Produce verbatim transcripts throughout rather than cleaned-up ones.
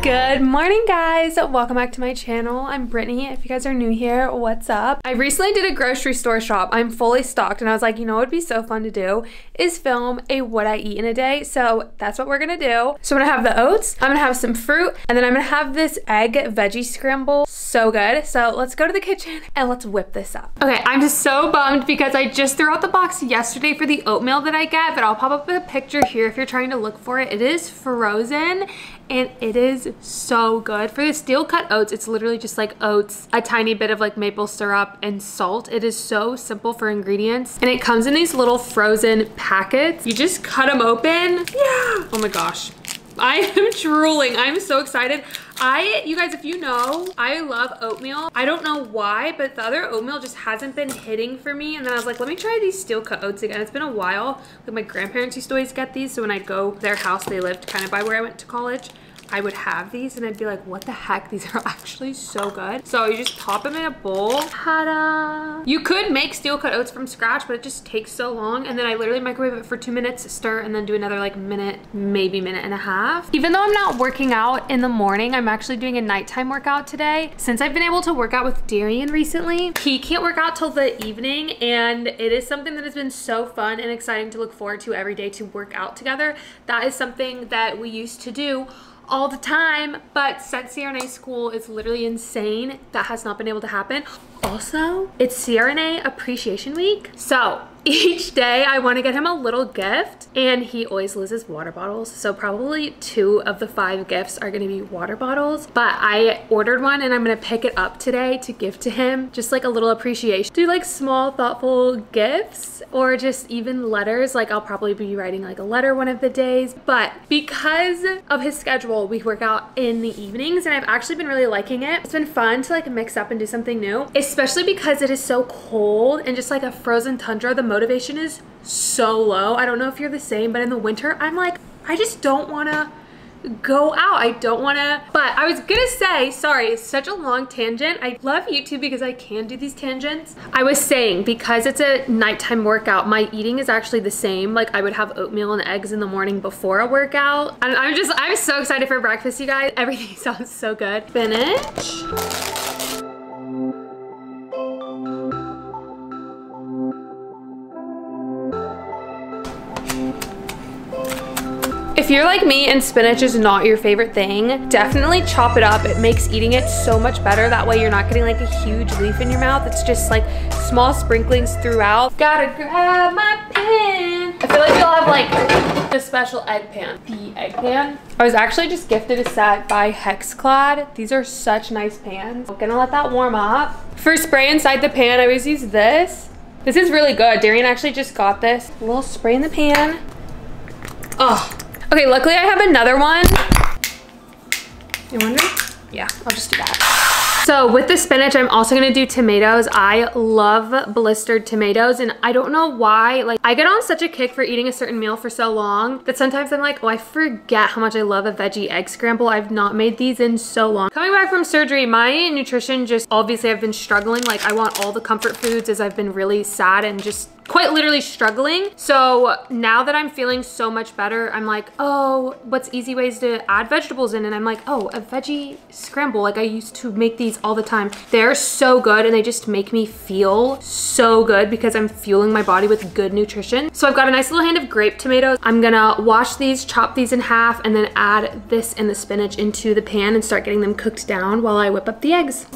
Good morning guys, welcome back to my channel. I'm Brittany. If you guys are new here, what's up? I recently did a grocery store shop. I'm fully stocked and I was like, you know what would be so fun to do is film a what I eat in a day. So that's what we're gonna do. So I'm gonna have the oats, I'm gonna have some fruit, and then I'm gonna have this egg veggie scramble. So good. So let's go to the kitchen and let's whip this up. Okay, I'm just so bummed because I just threw out the box yesterday for the oatmeal that I get, but I'll pop up a picture here if you're trying to look for it. It is frozen and it is so good. For the steel cut oats, it's literally just like oats, a tiny bit of like maple syrup and salt. It is so simple for ingredients and it comes in these little frozen packets. You just cut them open. Yeah. Oh my gosh, I am drooling. I'm so excited. I, you guys, if you know, I love oatmeal. I don't know why, but the other oatmeal just hasn't been hitting for me. And then I was like, let me try these steel cut oats again. It's been a while. Like my grandparents used to always get these. So when I'd go to their house, they lived kind of by where I went to college, I would have these and I'd be like, what the heck? These are actually so good. So you just pop them in a bowl. Ta-da! You could make steel cut oats from scratch, but it just takes so long. And then I literally microwave it for two minutes, stir, and then do another like minute, maybe minute and a half. Even though I'm not working out in the morning, I'm actually doing a nighttime workout today. Since I've been able to work out with Darian recently, he can't work out till the evening. And it is something that has been so fun and exciting to look forward to every day, to work out together. That is something that we used to do all the time, but since C R N A school is literally insane, that has not been able to happen. Also, it's C R N A Appreciation Week, so each day I want to get him a little gift, and he always loses water bottles, so probably two of the five gifts are going to be water bottles, but I ordered one and I'm going to pick it up today to give to him, just like a little appreciation. Do like small thoughtful gifts or just even letters. Like I'll probably be writing like a letter one of the days, but because of his schedule we work out in the evenings and I've actually been really liking it. It's been fun to like mix up and do something new, especially because it is so cold and just like a frozen tundra. The motivation is so low. I don't know if you're the same, but in the winter I'm like, I just don't want to go out. I don't want to, but I was gonna say, sorry, it's such a long tangent. I love YouTube because I can do these tangents. I was saying, because it's a nighttime workout, my eating is actually the same. Like I would have oatmeal and eggs in the morning before a workout. And I'm just, I'm so excited for breakfast, you guys. Everything sounds so good. Spinach. If you're like me and spinach is not your favorite thing, definitely chop it up. It makes eating it so much better. That way you're not getting like a huge leaf in your mouth. It's just like small sprinklings throughout. Gotta grab my pan. I feel like we'll have like the special egg pan. The egg pan. I was actually just gifted a set by Hexclad. These are such nice pans. I'm gonna let that warm up. For spray inside the pan, I always use this. This is really good. Darian actually just got this. A little spray in the pan. Oh. Okay, luckily I have another one. You wonder? Yeah, I'll just do that. So with the spinach, I'm also gonna do tomatoes. I love blistered tomatoes and I don't know why, like I get on such a kick for eating a certain meal for so long that sometimes I'm like, oh, I forget how much I love a veggie egg scramble. I've not made these in so long. Coming back from surgery, my nutrition just, obviously I've been struggling. Like I want all the comfort foods as I've been really sad and just quite literally struggling. So now that I'm feeling so much better, I'm like, oh, what's easy ways to add vegetables in? And I'm like, oh, a veggie scramble. Like I used to make these all the time. They're so good and they just make me feel so good because I'm fueling my body with good nutrition. So I've got a nice little hand of grape tomatoes. I'm gonna wash these, chop these in half, and then add this and the spinach into the pan and start getting them cooked down while I whip up the eggs.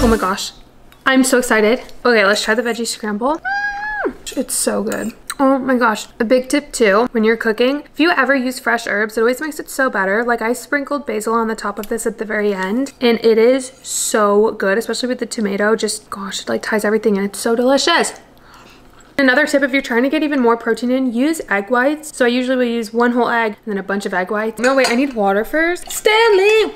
Oh my gosh, I'm so excited. Okay, let's try the veggie scramble. Mm, it's so good. Oh my gosh, a big tip too, when you're cooking, if you ever use fresh herbs, it always makes it so better. Like I sprinkled basil on the top of this at the very end, and it is so good, especially with the tomato. Just, gosh, it like ties everything in. It's so delicious. Another tip, if you're trying to get even more protein in, use egg whites. So I usually will use one whole egg and then a bunch of egg whites. No, wait, I need water first. Stanley!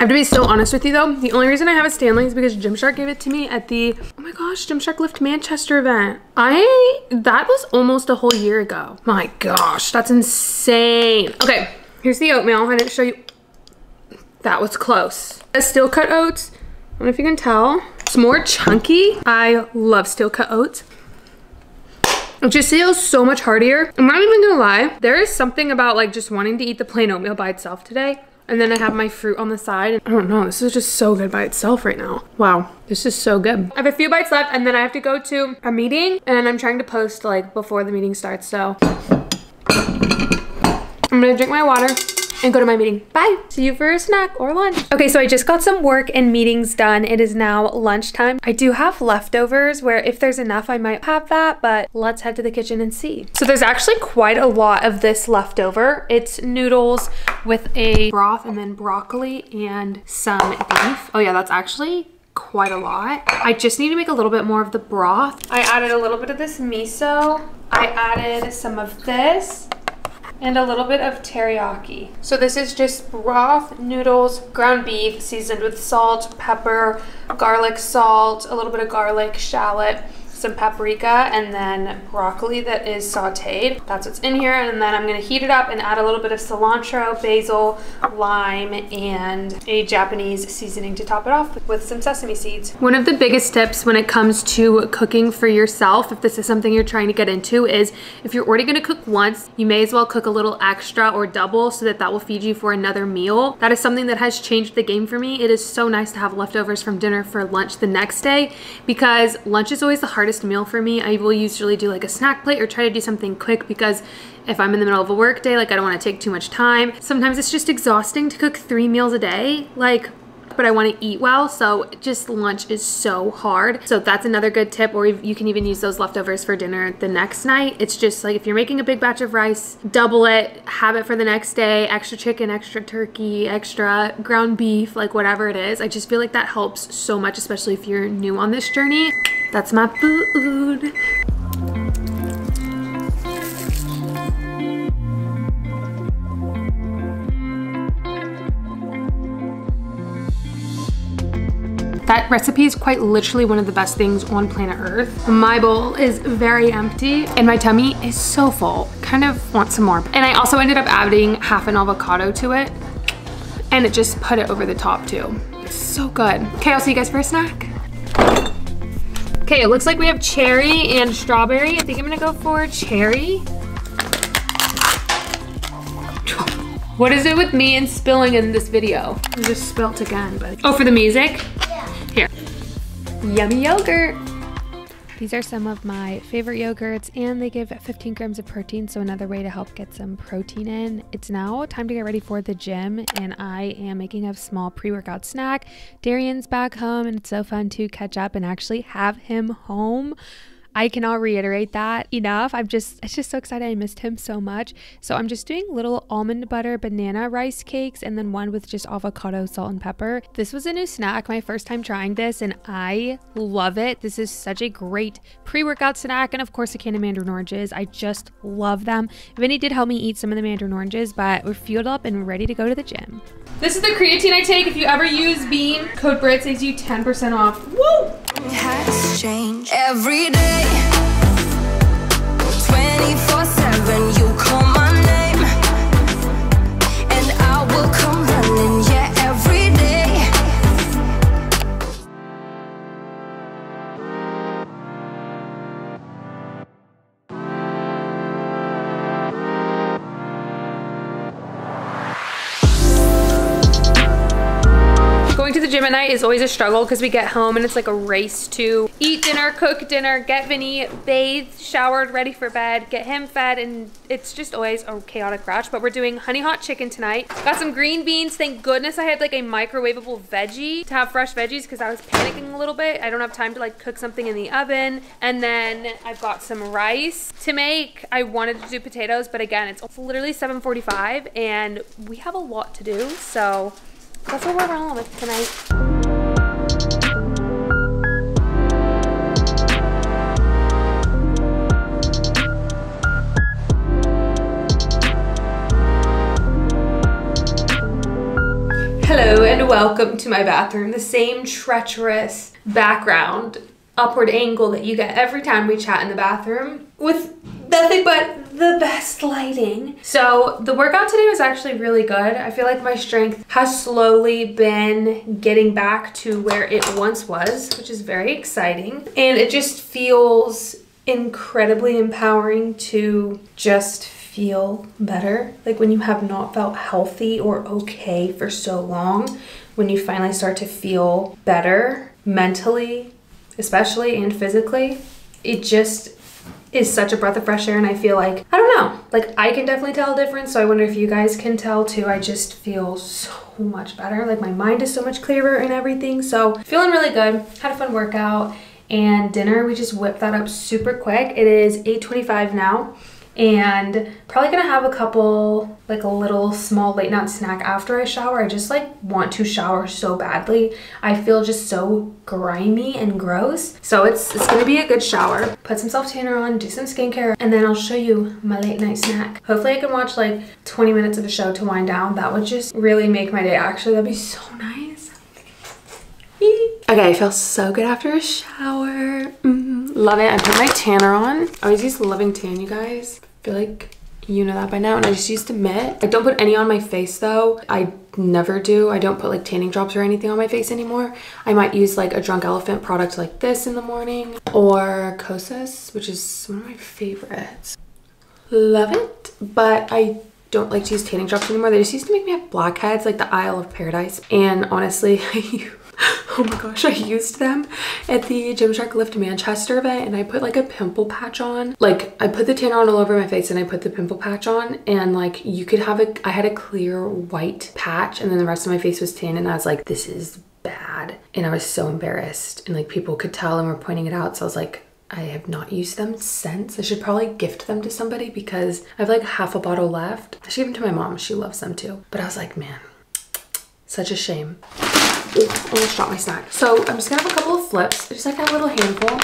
I have to be so honest with you though, the only reason I have a Stanley is because Gymshark gave it to me at the, oh my gosh, Gymshark Lift Manchester event. I, that was almost a whole year ago. My gosh, that's insane. Okay, here's the oatmeal. I didn't show you, that was close. The steel cut oats, I don't know if you can tell, it's more chunky. I love steel cut oats. It just feels so much heartier. I'm not even gonna lie, there is something about like just wanting to eat the plain oatmeal by itself today. And then I have my fruit on the side. I don't know, this is just so good by itself right now. Wow, this is so good. I have a few bites left and then I have to go to a meeting and I'm trying to post like before the meeting starts, so. I'm gonna drink my water and go to my meeting. Bye. See you for a snack or lunch. Okay, so I just got some work and meetings done. It is now lunchtime. I do have leftovers where if there's enough, I might have that, but let's head to the kitchen and see. So there's actually quite a lot of this leftover. It's noodles with a broth and then broccoli and some beef. Oh yeah, that's actually quite a lot. I just need to make a little bit more of the broth. I added a little bit of this miso. I added some of this. And a little bit of teriyaki. So this is just broth, noodles, ground beef, seasoned with salt, pepper, garlic salt, a little bit of garlic, shallot, some paprika, and then broccoli that is sauteed. That's what's in here. And then I'm gonna heat it up and add a little bit of cilantro, basil, lime, and a Japanese seasoning to top it off with some sesame seeds. One of the biggest tips when it comes to cooking for yourself, if this is something you're trying to get into, is if you're already gonna cook once, you may as well cook a little extra or double so that that will feed you for another meal. That is something that has changed the game for me. It is so nice to have leftovers from dinner for lunch the next day, because lunch is always the hardest meal for me. I will usually do like a snack plate or try to do something quick, because if I'm in the middle of a work day, like I don't want to take too much time. Sometimes it's just exhausting to cook three meals a day, like, but I want to eat well, so just lunch is so hard. So that's another good tip, or you can even use those leftovers for dinner the next night. It's just like if you're making a big batch of rice, double it, have it for the next day, extra chicken, extra turkey, extra ground beef, like whatever it is. I just feel like that helps so much, especially if you're new on this journey. That's my food. That recipe is quite literally one of the best things on planet Earth. My bowl is very empty and my tummy is so full. Kind of want some more. And I also ended up adding half an avocado to it, and it just put it over the top too. It's so good. Okay, I'll see you guys for a snack. Okay, it looks like we have cherry and strawberry. I think I'm gonna go for cherry. What is it with me and spilling in this video? I just spilt again, but. Oh, for the music? Here. Yummy yogurt. These are some of my favorite yogurts, and they give fifteen grams of protein, so another way to help get some protein in. It's now time to get ready for the gym, and I am making a small pre-workout snack. Darian's back home, and it's so fun to catch up and actually have him home. I cannot reiterate that enough. I'm just, it's just so excited. I missed him so much. So I'm just doing little almond butter banana rice cakes, and then one with just avocado, salt, and pepper. This was a new snack, my first time trying this, and I love it. This is such a great pre-workout snack, and of course a can of mandarin oranges. I just love them. Vinny did help me eat some of the mandarin oranges, but we're fueled up and ready to go to the gym. This is the creatine I take. If you ever use Bean, code BRIT saves you ten percent off. Woo! Tax change every day. twenty-four seven, you call my name, and I will come running, yeah, every day. Going to the gym Dinner night is always a struggle because we get home and it's like a race to eat dinner, cook dinner, get Vinny bathed, showered, ready for bed, get him fed, and it's just always a chaotic rush. But we're doing honey hot chicken tonight. Got some green beans. Thank goodness I had like a microwavable veggie to have fresh veggies because I was panicking a little bit. I don't have time to like cook something in the oven. And then I've got some rice to make. I wanted to do potatoes, but again, it's literally seven forty-five and we have a lot to do, so that's what we're on with tonight. Hello and welcome to my bathroom. The same treacherous background, upward angle that you get every time we chat in the bathroom with nothing but the best lighting. So the workout today was actually really good. I feel like my strength has slowly been getting back to where it once was, which is very exciting. And it just feels incredibly empowering to just feel better. Like when you have not felt healthy or okay for so long, when you finally start to feel better mentally, especially, and physically, it just is such a breath of fresh air. And I feel like, I don't know, like I can definitely tell a difference. So I wonder if you guys can tell too. I just feel so much better. Like my mind is so much clearer and everything. So feeling really good, had a fun workout, and dinner, we just whipped that up super quick. It is eight twenty-five now. And probably gonna have a couple, like a little small late night snack after I shower. I just like want to shower so badly. I feel just so grimy and gross. So it's, it's gonna be a good shower. Put some self-tanner on, do some skincare, and then I'll show you my late night snack. Hopefully I can watch like twenty minutes of a show to wind down. That would just really make my day. Actually, that'd be so nice. Okay, I feel so good after a shower. Mm-hmm. Love it. I put my tanner on. I always use Loving Tan, you guys. I feel like you know that by now, and I just used a mitt. I don't put any on my face though. I never do. I don't put like tanning drops or anything on my face anymore. I might use like a Drunk Elephant product like this in the morning, or Kosas, which is one of my favorites. Love it, but I don't like to use tanning drops anymore. They just used to make me have blackheads, like the Isle of Paradise, and honestly, I oh my gosh, I used them at the Gymshark Lift Manchester event, and I put like a pimple patch on. Like I put the tanner on all over my face and I put the pimple patch on, and like you could have a, I had a clear white patch and then the rest of my face was tan, and I was like, this is bad. And I was so embarrassed, and like people could tell and were pointing it out. So I was like, I have not used them since. I should probably gift them to somebody because I have like half a bottle left. I should give them to my mom, she loves them too. But I was like, man, such a shame. Oh, almost dropped my snack. So I'm just gonna have a couple of flips, just like a little handful.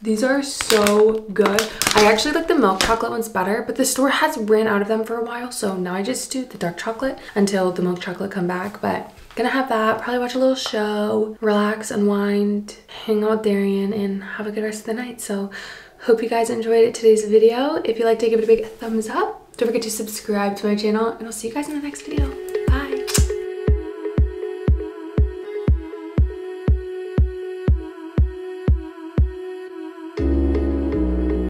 These are so good. I actually like the milk chocolate ones better, but the store has ran out of them for a while, so now I just do the dark chocolate until the milk chocolate come back. But gonna have that, probably watch a little show, relax, unwind, hang out with Darian, and have a good rest of the night. So hope you guys enjoyed today's video. If you like to, give it a big thumbs up. Don't forget to subscribe to my channel, and I'll see you guys in the next video.